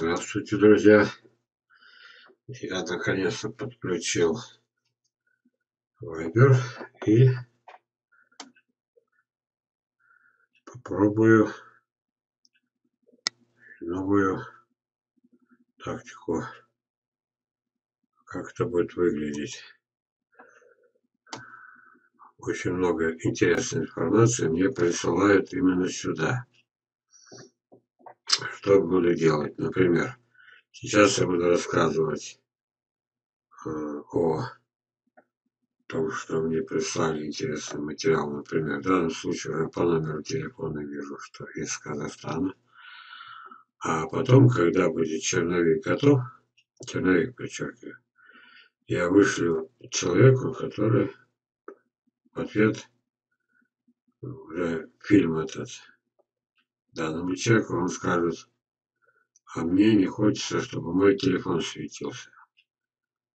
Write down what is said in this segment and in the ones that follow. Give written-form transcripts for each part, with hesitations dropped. Здравствуйте, друзья. Я наконец-то подключил Viber и попробую новую тактику. Как это будет выглядеть. Очень много интересной информации мне присылают именно сюда. Что буду делать? Например, сейчас я буду рассказывать о том, что мне прислали интересный материал. Например, в данном случае я по номеру телефона вижу, что из Казахстана. А потом, когда будет черновик готов, черновик подчеркиваю, я вышлю человеку, который в ответ уже фильм этот. Данному человеку он скажет, а мне не хочется, чтобы мой телефон светился.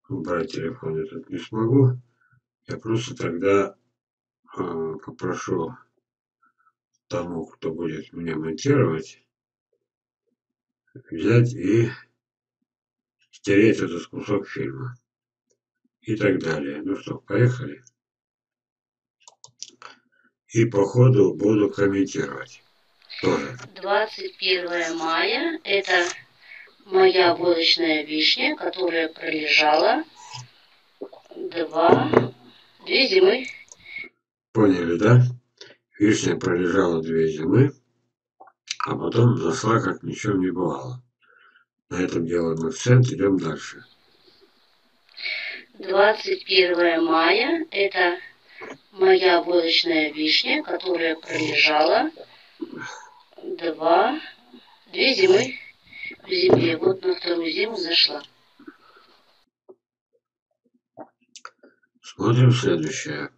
Брать телефон я тут не смогу. Я просто тогда попрошу тому, кто будет меня монтировать, взять и стереть этот кусок фильма. И так далее. Ну что, поехали. И по ходу буду комментировать. 21 мая – это моя булочная вишня, которая пролежала две зимы. Поняли, да? Вишня пролежала 2 зимы, а потом зашла, как ничего не бывало. На этом делаем акцент, идем дальше. 21 мая – это моя булочная вишня, которая пролежала 2 зимы в земле. Вот на 2-ю зиму зашла. Смотрим следующее.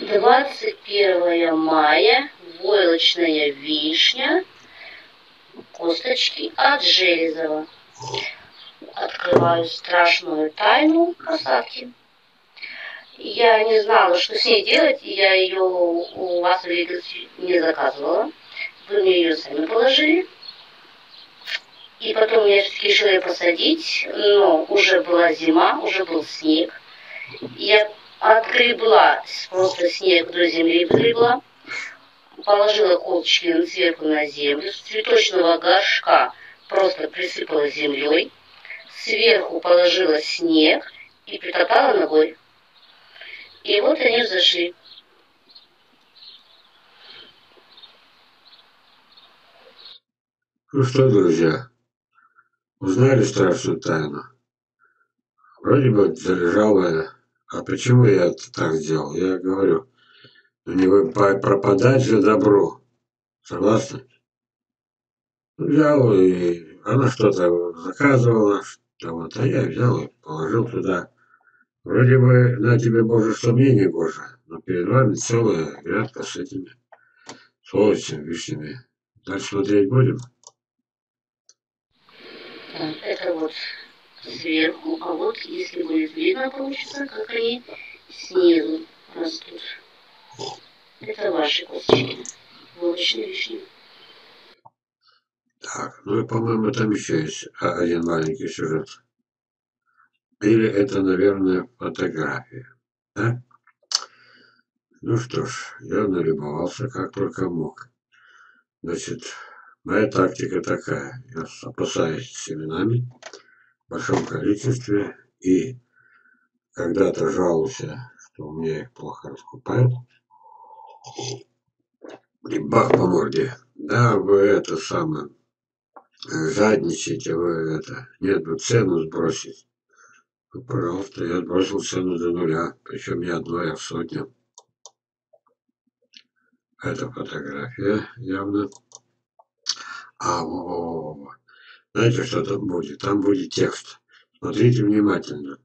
21 мая. Войлочная вишня. Косточки от Железова. Открываю страшную тайну посадки. Я не знала, что с ней делать, и я ее у вас не заказывала. Вы мне ее сами положили. И потом я все-таки решила ее посадить, но уже была зима, уже был снег. Я отгребла просто снег до земли, выгребла. Положила колочки сверху на землю, с цветочного горшка просто присыпала землей. Сверху положила снег и притоптала ногой. И вот они зашли. Ну что, друзья, узнали страшную тайну. Вроде бы залежала я. А почему я это так сделал? Я говорю, не пропадать же добро. Согласны? Взял, и она что-то заказывала, что-то, а я взял и положил туда. Вроде бы на тебе, Боже, что мне не Боже, но перед вами целая грядка с этими сволочными вишнями. Дальше смотреть будем. Так, это вот сверху, а вот если будет видно, получится, как они снизу растут. Это ваши косточки, волочные вишни. Так, ну и, по-моему, там еще есть один маленький сюжет. Или это, наверное, фотография. Да? Ну что ж, я налюбовался как только мог. Значит, моя тактика такая. Я опасаюсь семенами в большом количестве. И когда-то жаловался, что у меня их плохо раскупают. И бах по морде. Да, вы это самое жадничаете, вы это. Нет, вы цену сбросить. Пожалуйста, я отбросил цену до 0, причем не одну, а в сотню. Это фотография явно. Знаете, что там будет? Там будет текст. Смотрите внимательно.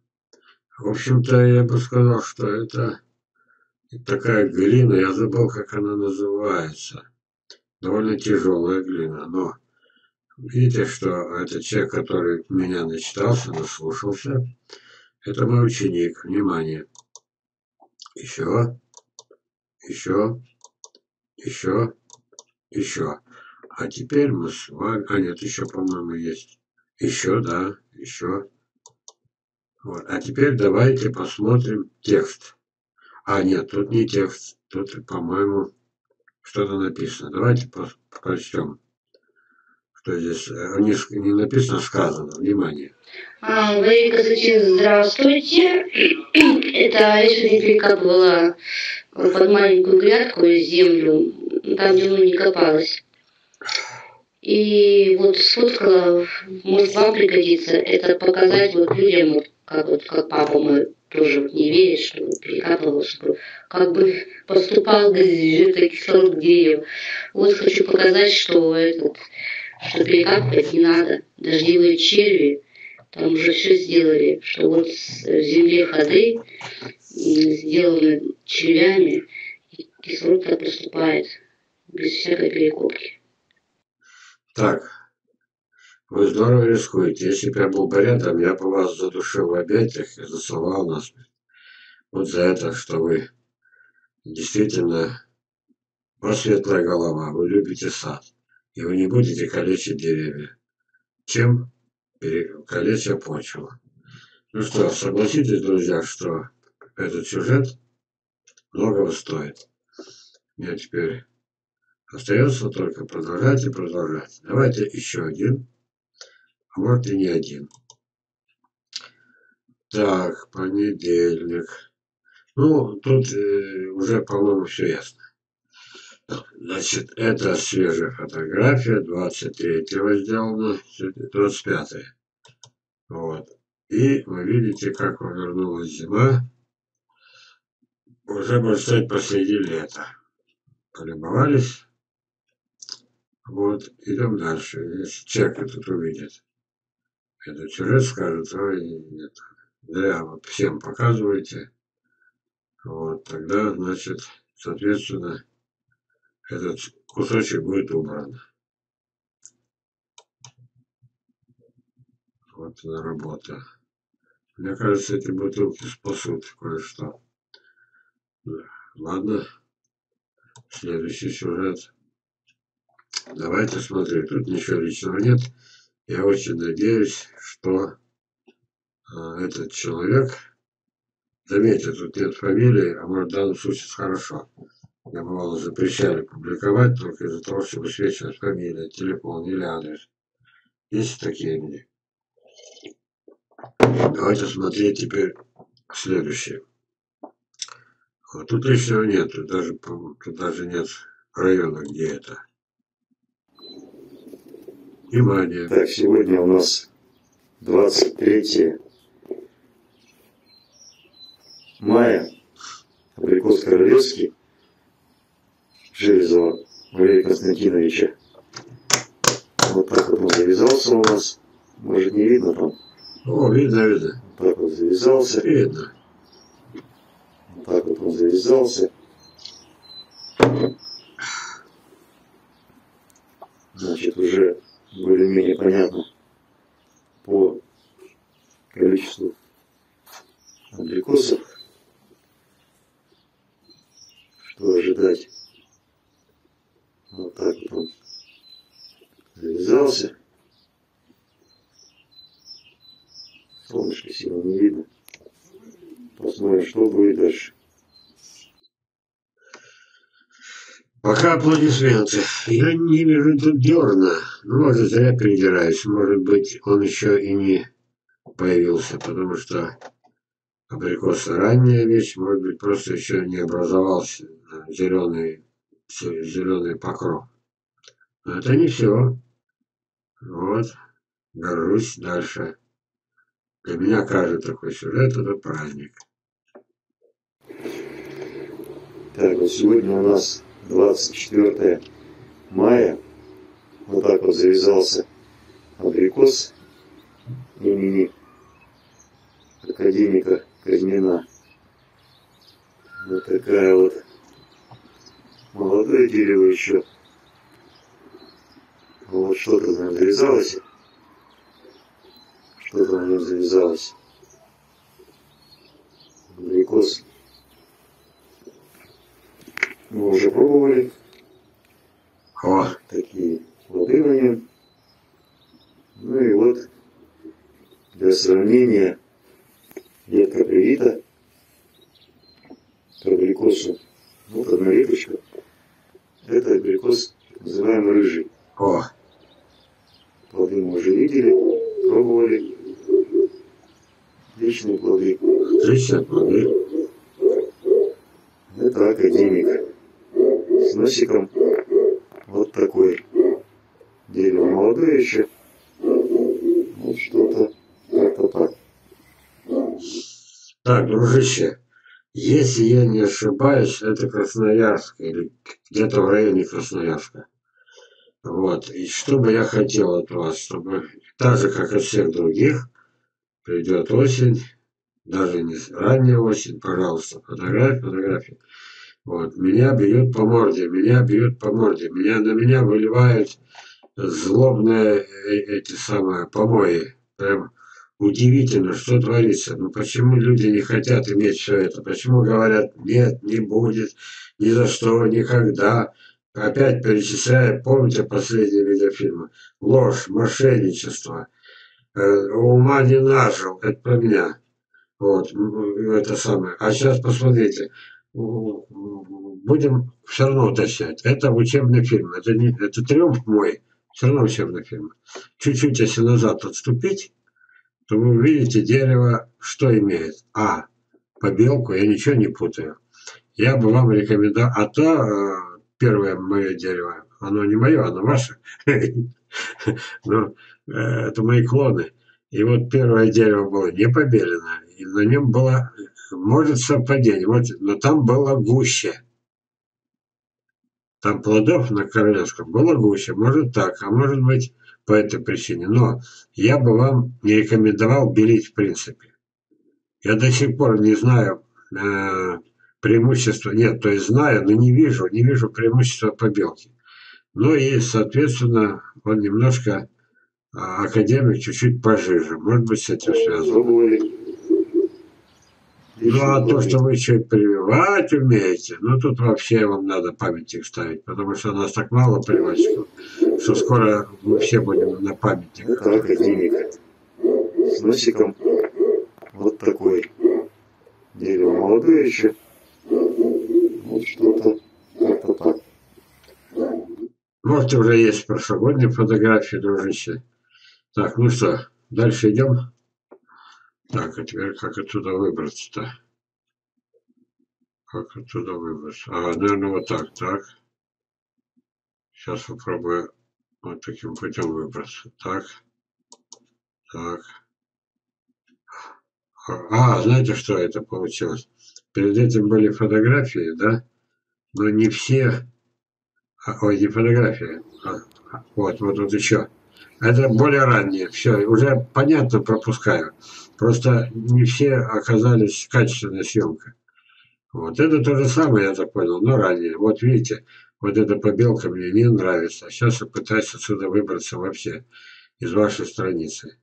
В общем-то, я бы сказал, что это такая глина, я забыл, как она называется. Довольно тяжелая глина, но видите, что это человек, который меня начитался, наслушался. Это мой ученик. Внимание. Еще. Еще. Еще. Еще. А теперь мы с вами... А нет, еще, по-моему, есть. Еще, да, еще. Вот. А теперь давайте посмотрим текст. А нет, тут не текст. Тут, по-моему, что-то написано. Давайте прочтем. Что здесь не написано, сказано. Внимание. Валерий Косинович, здравствуйте. Это решительно была под маленькую грядку и землю, там, где не копалась. И вот сфоткала, может вам пригодится, это показать вот людям, вот как папа мой тоже вот не верит, что перекапывал, что как бы поступал жидкокислород к дереву. Вот хочу показать, что что перекапывать не надо. Дождевые черви там уже все сделали, что вот в земле ходы сделаны червями, и кислород так поступает без всякой перекопки. Так, вы здорово рискуете. Если бы я был бы рядом, я бы вас задушил в объятиях и засылал нас. Вот за это, что вы действительно просветлая голова, вы любите сад, и вы не будете калечить деревья, чем калеча почву. Ну что, согласитесь, друзья, что этот сюжет многого стоит. Я теперь... Остается только продолжать и продолжать. Давайте еще один. А может и не один. Так, понедельник. Ну, тут уже, по-моему, все ясно. Значит, это свежая фотография. 23-го сделана. 25-е. Вот. И вы видите, как вернулась зима. Уже, может быть, посреди лета. Полюбовались. Вот, идем дальше. Если человек тут увидит этот сюжет, скажет, ой, нет, зря вот всем показываете. Вот, тогда, значит, соответственно, этот кусочек будет убран. Вот она работа. Мне кажется, эти бутылки спасут кое-что. Ладно. Следующий сюжет. Давайте смотрим, тут ничего личного нет. Я очень надеюсь, что этот человек, заметьте, тут нет фамилии, а может в данном случае хорошо. Мне бывало запрещали публиковать только из-за того, что высвечивать фамилию, телефон или адрес. Есть такие люди. Давайте смотреть теперь следующее. Вот тут личного нет, тут даже нет района, где это. Внимание. Так, сегодня у нас 23 мая. Абрикос-Королевский Железова Валерия Константиновича. Вот так вот он завязался у нас. Может, не видно там? О, видно, видно. Вот так вот завязался. Видно. Вот так вот он завязался. Значит, уже... более-менее понятно по количеству абрикосов, что ожидать. Вот так вот он завязался. Солнышко сильно не видно. Посмотрим, что будет дальше. Пока аплодисменты. Я не вижу тут дерна. Ну, может, зря придираюсь. Может быть, он еще и не появился, потому что абрикосы ранняя вещь, может быть, просто еще не образовался зеленый покров. Но это не все. Вот. Горжусь дальше. Для меня каждый такой сюжет — это праздник. Так, вот сегодня у нас 24 мая, вот так вот завязался абрикос имени академика Казьмина. Вот такая вот, молодое дерево еще. Вот что-то на нем завязалось. Что-то на нем завязалось. Абрикос. Мы уже пробовали. О. Такие сравнение ветка привита, абрикоса. Вот одна веточка. Это абрикос, называемый рыжий. О! Плоды мы уже видели, пробовали. Отличные плоды. Отличные плоды. Это академик. С носиком вот такой. Дерево молодое еще. Вот что-то как-то так. Так, дружище, если я не ошибаюсь, это Красноярск или где-то в районе Красноярска. Вот. И что бы я хотел от вас, чтобы так же, как и всех других, придет осень, даже не ранняя осень, пожалуйста, фотографии. Вот. Меня бьют по морде, меня бьют по морде, на меня выливают злобные эти самые помои. Прям удивительно, что творится. Ну почему люди не хотят иметь все это? Почему говорят, нет, не будет, ни за что, никогда? Опять перечисляя, помните последние видеофильмы? Ложь, мошенничество. Ума не нажил, это про меня. Вот, это самое. А сейчас посмотрите. Будем все равно уточнять. Это учебный фильм. Это триумф мой. Все равно учебный фильм. Чуть-чуть, если назад отступить, то вы увидите дерево, что имеет. А, по белку я ничего не путаю. Я бы вам рекомендовал... А то... Первое мое дерево, оно не мое, оно ваше, но это мои клоны. И вот первое дерево было не побелено, и на нем было, может, совпадение, вот, но там было гуще. Там плодов на Королевском было гуще, может так, а может быть по этой причине. Но я бы вам не рекомендовал белить в принципе. Я до сих пор не знаю... преимущества нет, то есть знаю, но не вижу преимущества по белке. Ну и, соответственно, он немножко, академик, чуть-чуть пожиже. Может быть, с этим связано. Ну а то, что вы еще и прививать умеете, ну тут вообще вам надо памятник ставить, потому что у нас так мало прививочков, что скоро мы все будем на памятниках. Это академик. С носиком вот такой. Дерево молодое еще. Вот что-то как-то так. Может, уже есть прошлогодние фотографии, дружище. Так, ну что, дальше идем. Так, а теперь как отсюда выбраться-то? Как отсюда выбраться? А, наверное, вот так, так. Сейчас попробую вот таким путем выбраться. Так, так. А, знаете, что это получилось? Перед этим были фотографии, да? Но не все... Ой, не фотографии. Вот еще. Это более ранние. Все, уже понятно, пропускаю. Просто не все оказались качественной съемкой. Вот это то же самое, я так понял, но ранее. Вот видите, вот эта побелка мне не нравится. А сейчас я пытаюсь отсюда выбраться вообще из вашей страницы.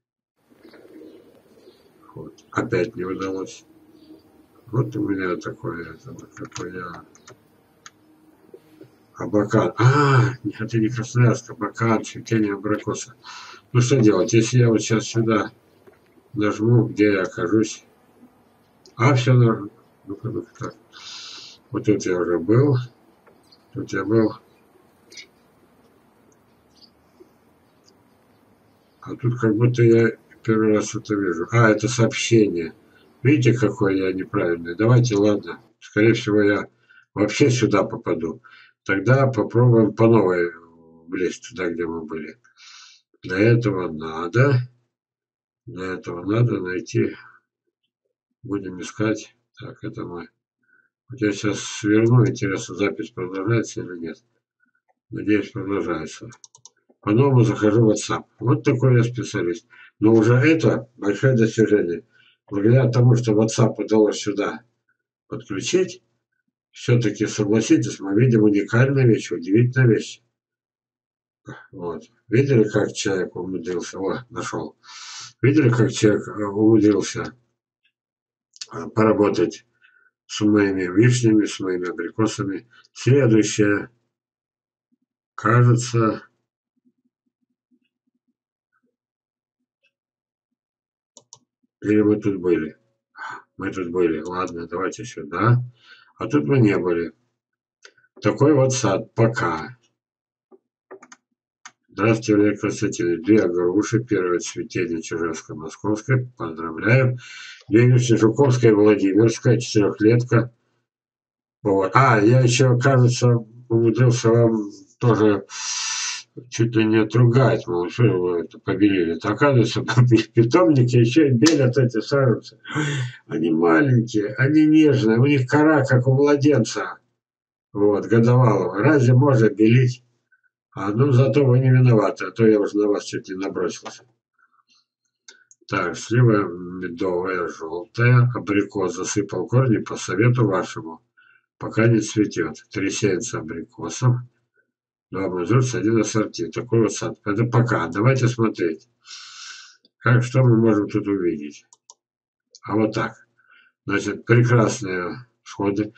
Вот. Опять не удалось. Вот у меня такое, какой я абакан. А, нет, это не Красноярск, абакан, цветение абрикоса. Ну что делать, если я вот сейчас сюда нажму, где я окажусь? А, все, ну-ка, ну-ка, так. Вот тут я уже был. Тут я был. А тут как будто я... Первый раз это вижу. А, это сообщение. Видите, какой я неправильный? Давайте, ладно. Скорее всего, я вообще сюда попаду. Тогда попробуем по новой влезть туда, где мы были. Для этого надо найти. Будем искать. Так, это мы. Вот я сейчас сверну. Интересно, запись продолжается или нет. Надеюсь, продолжается. По-новому захожу в WhatsApp. Вот такой я специалист. Но уже это большое достижение. Благодаря тому, что WhatsApp удалось сюда подключить, все-таки, согласитесь, мы видим уникальную вещь, удивительную вещь. Вот. Видели, как человек умудрился? О, нашел. Видели, как человек умудрился поработать с моими вишнями, с моими абрикосами? Следующее. Кажется... Или вы тут были? Мы тут были. Ладно, давайте сюда. А тут мы не были. Такой вот сад. Пока. Здравствуйте, Валерий Константинович. Две огоруши. Первое цветение Чижевско-Московское. Поздравляем. Две Жуковская и Владимирская. Четырехлетка. Вот. А, я еще, кажется, умудрился вам тоже чуть ли не отругать. Мол, что его это побелили. Оказывается, питомники еще и белят эти саженцы. Они маленькие, они нежные. У них кора, как у младенца. Вот, годовалого. Разве можно белить? А, ну, зато вы не виноваты, а то я уже на вас чуть не набросился. Так, слива медовая, желтая, абрикос засыпал корни по совету вашему, пока не цветет. Три сеянца абрикосов, два мазурца, один ассорти. Такой вот сад. Это пока. Давайте смотреть, как, что мы можем тут увидеть. А вот так. Значит, прекрасные сходы.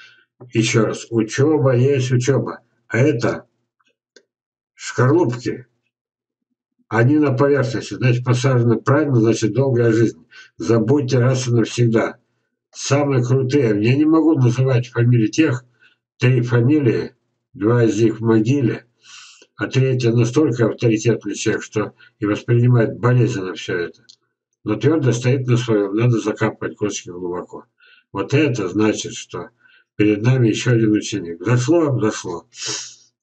Еще раз. Учеба есть учеба. А это... шкарлупки, они на поверхности, значит, посажены правильно, значит, долгая жизнь. Забудьте раз и навсегда. Самые крутые. Я не могу называть фамилии тех, три фамилии, два из них в могиле, а третья настолько авторитетный человек, что и воспринимает болезненно все это. Но твердо стоит на своем, надо закапывать косточки глубоко. Вот это значит, что перед нами еще один ученик. Зашло? Зашло.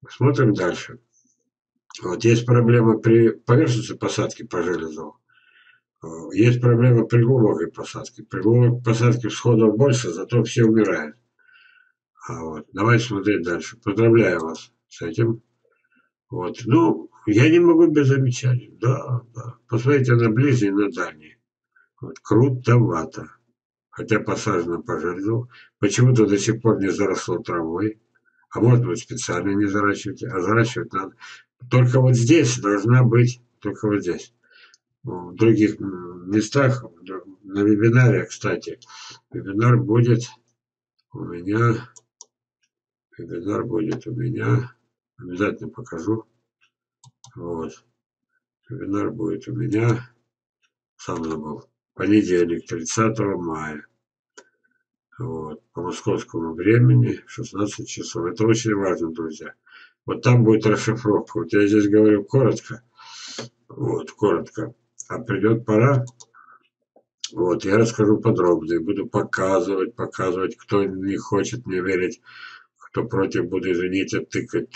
Смотрим дальше. Вот, есть проблема при поверхностной посадке по Железову. Есть проблема при глубокой посадке. При глубокой посадке всходов больше, зато все умирают. А вот, давайте смотреть дальше. Поздравляю вас с этим. Вот, ну, я не могу без замечаний. Да, да. Посмотрите на ближние и на дальние. Вот, крутовато. Хотя посажено по Железову. Почему-то до сих пор не заросло травой. А может быть специально не заращивать, а заращивать надо. Только вот здесь должна быть, только вот здесь. В других местах, на вебинаре, кстати, вебинар будет у меня, обязательно покажу. Вот. Вебинар будет у меня, сам забыл, понедельник, 30 мая. Вот. По московскому времени 16 часов. Это очень важно, друзья. Вот там будет расшифровка. Вот я здесь говорю коротко. Вот, коротко. А придет пора. Вот, я расскажу подробно. И буду показывать, кто не хочет мне верить, кто против, буду, извините, тыкать.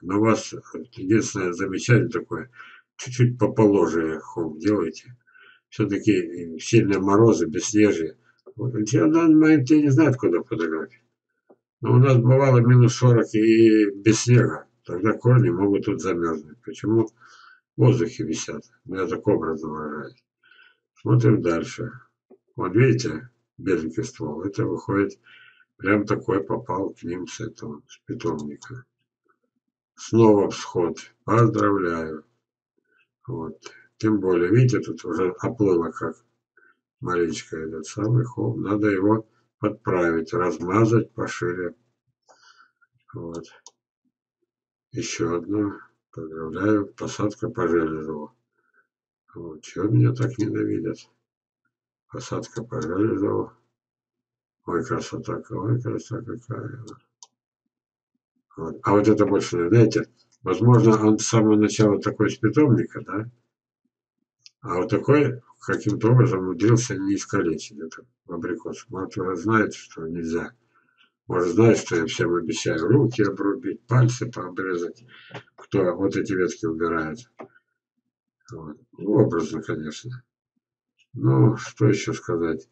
Но у вас единственное замечание такое. Чуть-чуть поположе хом делайте. Все-таки сильные морозы, бесснежие. Вот, я на данный момент не знаю, куда фотографии. Но у нас бывало минус 40 и без снега. Тогда корни могут тут замерзнуть. Почему? В воздухе висят. Я так образно выражаюсь. Смотрим дальше. Вот видите, беленький ствол. Это выходит, прям такой попал к ним с этого, с питомника. Снова всход. Поздравляю. Вот. Тем более, видите, тут уже оплыло как маленько этот самый холм. Надо его... подправить, размазать пошире. Вот. Еще одно. Поздравляю. Посадка по Железову. Вот. Чего меня так ненавидят? Посадка по Железову. Ой, красота какая. Вот. А вот это больше, знаете, возможно, он с самого начала такой с питомника, да? А вот такой... каким-то образом умудрился не искалечить этот абрикос. Может, уже знает, что нельзя. Может, знает, что я всем обещаю руки обрубить, пальцы пообрезать. Кто вот эти ветки убирает. Вот. Ну, образно, конечно. Ну, что еще сказать.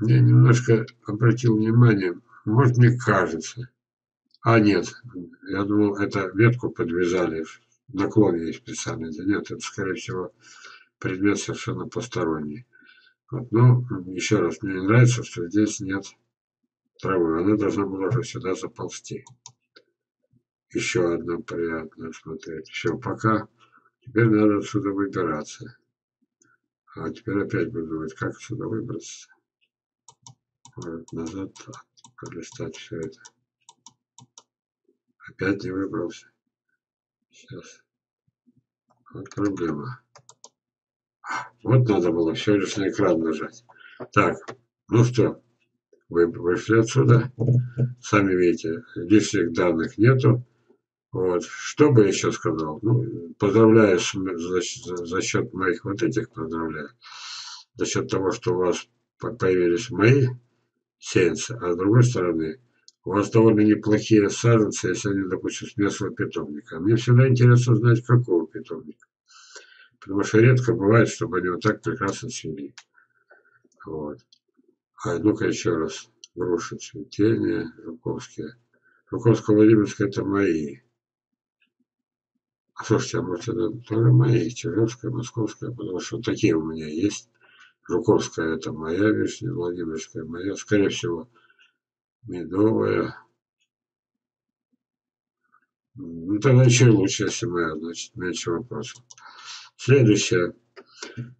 Я немножко обратил внимание. Может, мне кажется. А, нет. Я думал, это ветку подвязали. Наклон ей специально. Нет, это, скорее всего... предмет совершенно посторонний. Вот. Но еще раз, мне не нравится, что здесь нет травы. Она должна была уже сюда заползти. Еще одно приятное смотреть. Все, пока. Теперь надо отсюда выбираться. А теперь опять буду думать, как отсюда выбраться. Может, назад пролистать все это. Опять не выбрался. Сейчас. Вот проблема. Вот надо было всего лишь на экран нажать. Так, ну что, вы вышли отсюда. Сами видите, лишних данных нету. Вот. Что бы я еще сказал? Ну, поздравляю, за счет моих вот этих поздравляю. За счет того, что у вас появились мои сеянцы, а с другой стороны, у вас довольно неплохие саженцы, если они, допустим, с местного питомника. Мне всегда интересно знать, какого питомника. Потому что редко бывает, чтобы они вот так прекрасно цвели. Вот. А ну-ка еще раз. Груши, цветения, Жуковские. Жуковско-Владимирская — это мои. А слушайте, а может это тоже мои? Чижевско-Московское, потому что такие у меня есть. Жуковская — это моя вишня, Владимирская — моя. Скорее всего, медовая. Ну, тогда еще лучше, если моя, значит, меньше вопросов. Следующее.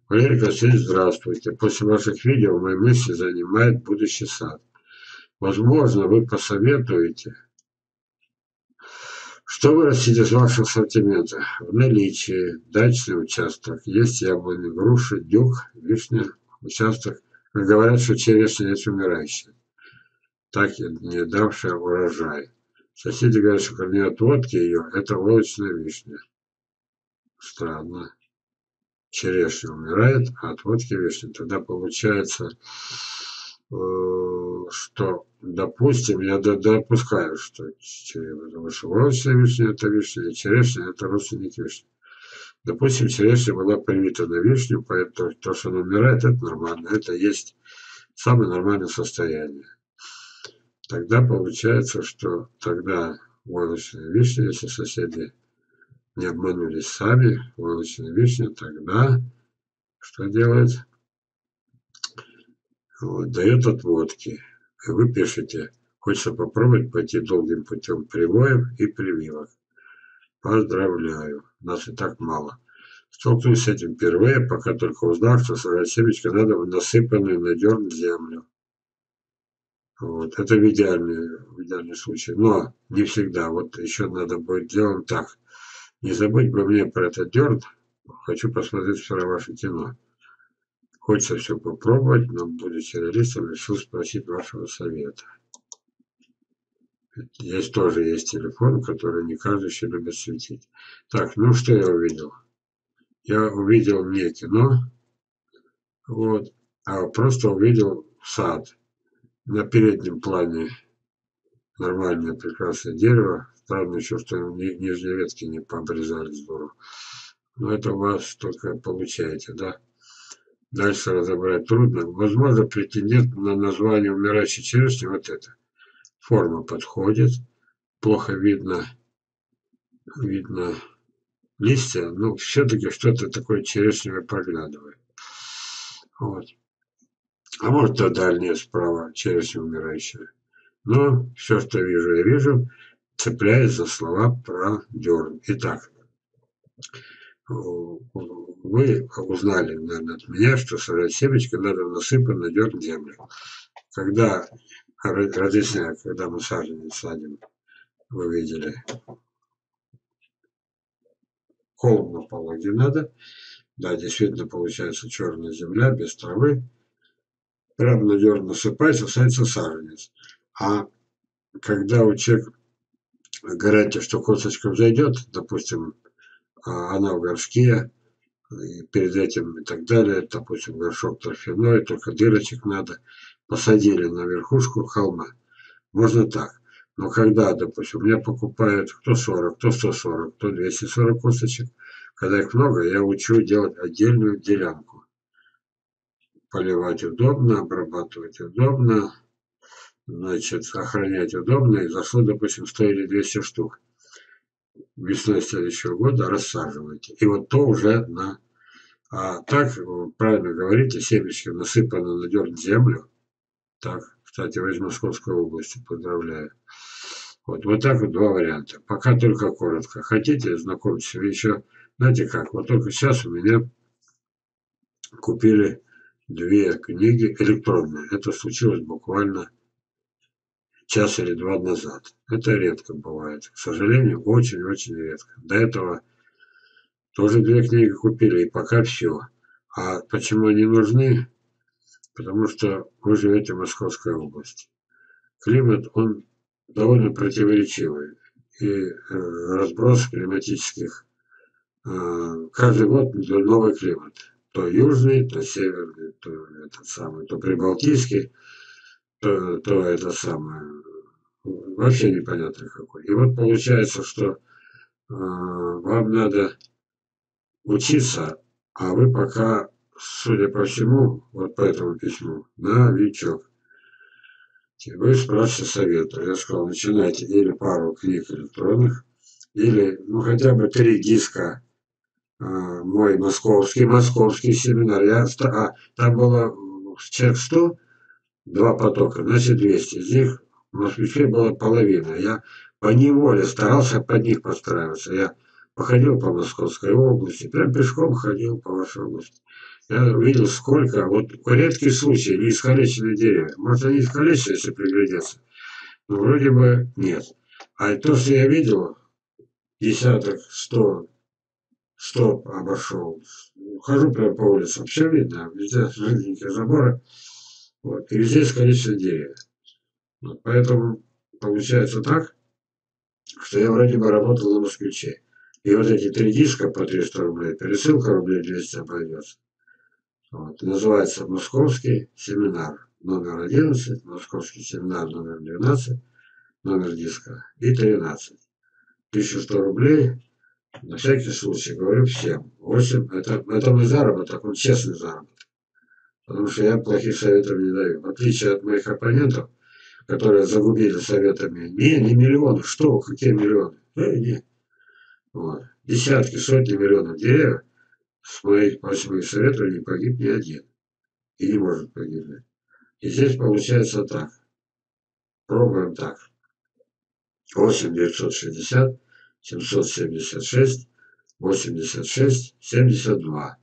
Валерий Косинович, здравствуйте. После ваших видео мои мысли занимает будущий сад. Возможно, вы посоветуете, что вырастить из вашего ассортимента. В наличии дачный участок, есть яблони, груши, дюк, вишня, участок. Говорят, что черешня есть умирающая, так и не давшая урожай. Соседи говорят, что корни отводки ее — это волочная вишня. Странно. Черешня умирает, а отводки вишни. Тогда получается, что, допустим, я допускаю, что волочная вишня — это вишня, и черешня — это родственник вишни. Допустим, черешня была привита на вишню, поэтому то, что она умирает, это нормально. Это есть самое нормальное состояние. Тогда получается, что тогда волочная вишня, если соседи не обманулись сами, волочная вишня, тогда что делает? Вот, дает отводки. И вы пишете: хочется попробовать пойти долгим путем привоев и прививок. Поздравляю, нас и так мало. Столкнулся с этим впервые, пока только узнал, что сажать семечки надо в насыпанную на дерн землю. Вот, это в идеальный случай. Но не всегда. Вот еще надо будет делать так. Не забыть бы мне про этот дерн. Хочу посмотреть вчера ваше кино. Хочется все попробовать, но, будучи реалистом, решил спросить вашего совета. Здесь тоже есть телефон, который не каждый еще любит светить. Так, ну что я увидел? Я увидел не кино, вот, а просто увидел сад. На переднем плане нормальное прекрасное дерево. Странно еще, что нижние ветки не пообрезали здорово. Но это у вас только получаете, да? Дальше разобрать трудно. Возможно, претендент на название умирающей черешни вот это. Форма подходит. Плохо видно листья, но все-таки что-то такое черешневое проглядывает. Вот. А может, это дальняя справа, черешня умирающая. Но все, что вижу, я вижу, цепляясь за слова про дерн. Итак, вы узнали, наверное, от меня, что сажать семечки надо насыпать на дерн землю. Когда, разъясняю, когда мы саженец садим, вы видели, холм на пологе надо. Да, действительно, получается черная земля, без травы. Прям на дерн насыпается, садится саженец. А когда у человека гарантия, что косточка взойдет, допустим, она в горшке, и перед этим и так далее, допустим, горшок торфяной, только дырочек надо, посадили на верхушку холма. Можно так. Но когда, допустим, у меня покупают кто 40, кто 140, кто 240 косточек, когда их много, я учу делать отдельную делянку. Поливать удобно, обрабатывать удобно, значит, охранять удобно. И зашло, допустим, 100 или 200 штук. Весной следующего года рассаживайте. И вот то уже на... А так, правильно говорите, семечки насыпаны на дерн землю. Так, кстати, вы из Московской области, поздравляю. Вот так вот два варианта. Пока только коротко. Хотите, знакомьтесь, вы еще... Знаете как, вот только сейчас у меня купили... Две книги электронные. Это случилось буквально час или два назад. Это редко бывает. К сожалению, очень-очень редко. До этого тоже две книги купили, и пока все. А почему они нужны? Потому что вы живете в Московской области. Климат, он довольно противоречивый. И разброс климатических. Каждый год новый климат. То южный, то северный, то этот самый, то прибалтийский, то это самое. Вообще непонятно какой. И вот получается, что вам надо учиться, а вы пока, судя по всему, вот по этому письму, новичок. И вы спрашиваете совета. Я сказал, начинайте или пару книг электронных, или ну хотя бы 3 диска. Мой московский семинар. Там было человек 100, 2 потока, значит 200. Из них москвичей была половина. Я поневоле старался под них подстраиваться. Я походил по Московской области, прям пешком ходил по вашей области. Я увидел, сколько, вот редкий случай, не искалеченные деревья. Может, они искалечены, если приглядеться. Но вроде бы нет. А то, что я видел, десяток, 100 обошел. Хожу прямо по улицам, все видно, везде жиденькие заборы. Вот. И здесь количество деревьев. Вот. Поэтому получается так, что я вроде бы работал на москвиче. И вот эти 3 диска по 300 рублей, пересылка рублей 200 обойдется. Вот. Называется «Московский семинар номер 11», «Московский семинар номер 12», номер диска и 13. 1100 рублей. На всякий случай говорю всем. 8, это мой заработок, он честный заработок. Потому что я плохих советов не даю. В отличие от моих оппонентов, которые загубили советами. Не миллионы. Что? Какие миллионы? Нет. Вот. Десятки, сотни миллионов деревьев. С моих 8 советов не погиб ни один. И не может погибнуть. И здесь получается так. Пробуем так. 8960. 776, 86, 72.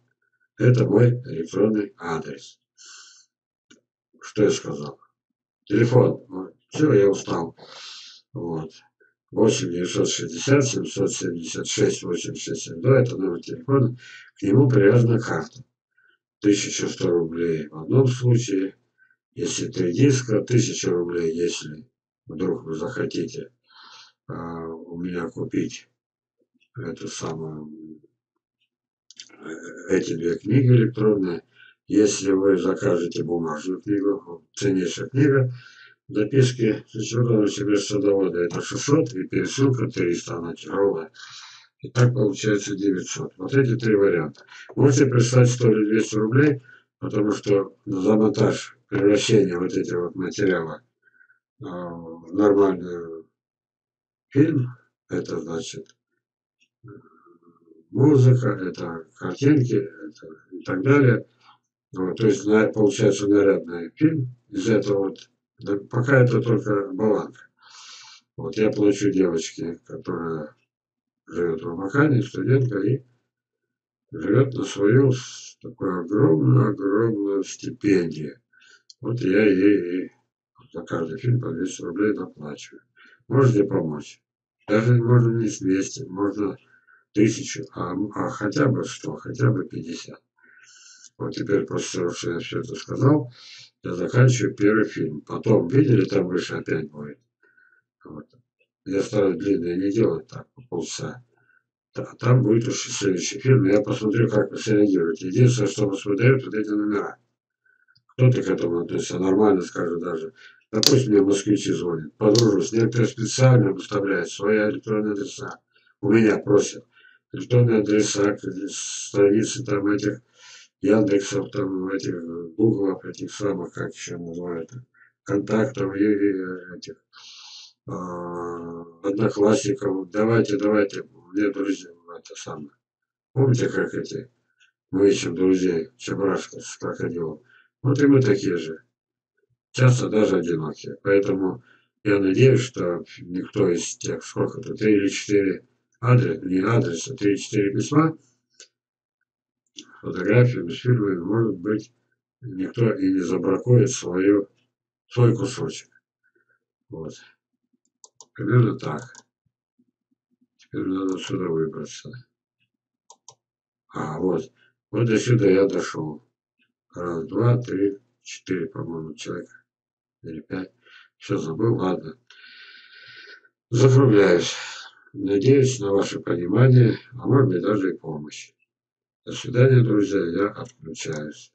Это мой электронный адрес. Что я сказал? Телефон. Все, я устал. Вот. 8960, 776, 8672. Это номер телефона. К нему привязана карта. 1100 рублей в одном случае. Если 3 диска, 1000 рублей, если вдруг вы захотите у меня купить эти 2 книги электронные. Если вы закажете бумажную книгу, ценнейшая книга, записки Жуковского садовода, это 600, и пересылка 300, она тяжелая. И так получается 900. Вот эти 3 варианта. Можете прислать 100 или 200 рублей, потому что за монтаж, превращение вот этого материала в нормальную фильм, это значит музыка, это картинки, это и так далее. Вот, то есть получается нарядный фильм. Из этого вот, да, пока это только баланка. Вот я плачу девочке, которая живет в Абакане, студентка, и живет на свою такую огромную стипендию. Вот я ей за каждый фильм по 200 рублей доплачиваю. Можете помочь. Даже можно не с 200, можно 1000, а хотя бы 100, хотя бы 50. Вот теперь, после того, что я все это сказал, я заканчиваю первый фильм. Потом, видели, там выше опять будет. Вот. Я стараюсь длинные не делать, так, по полчаса. Там будет уже следующий фильм, я посмотрю, как вы среагируете. Единственное, что вас выдают, вот эти номера. Кто-то к этому относится, нормально скажу даже. Допустим, мне москвичи звонят, подружусь. Некоторые специально выставляют свои электронные адреса. У меня просят электронные адреса, страницы там этих Яндексов, там этих Гуглов, этих самых, как еще называют, контактов и этих одноклассников. Давайте, мне друзья, это самое. Помните, как эти, мы ищем друзей, Чебурашка с крокодилом? Вот и мы такие же. Часто даже одинокие. Поэтому я надеюсь, что никто из тех, сколько-то, 3 или 4 адреса, не адреса, 3-4 письма, фотографиями, с фильмами, может быть, никто и не забракует свой кусочек. Вот. Примерно так. Теперь надо отсюда выбраться. А, вот. Вот до сюда я дошел. Раз, два, три, четыре, по-моему, человека. Или пять. Все забыл, ладно. Закругляюсь. Надеюсь на ваше понимание, а может быть даже и помощь. До свидания, друзья, я отключаюсь.